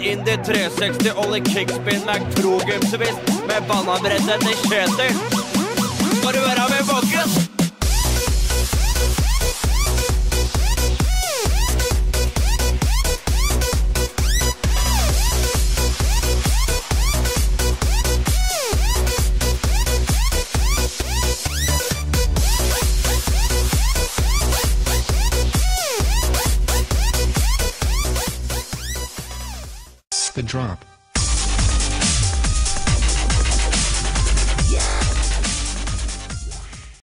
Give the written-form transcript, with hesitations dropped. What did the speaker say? In the 360 Ollie kickspin med krogumsevist med bannabredden til Kjetil. Må du være med folkens? The drop.